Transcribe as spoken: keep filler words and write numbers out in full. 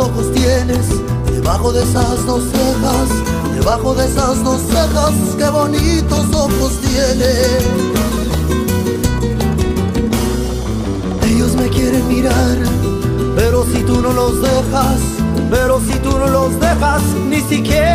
ojos tienes debajo de esas dos cejas, debajo de esas dos cejas, qué bonitos ojos tienes. Ellos me quieren mirar, pero si tú no los dejas, pero si tú no los dejas, ni siquiera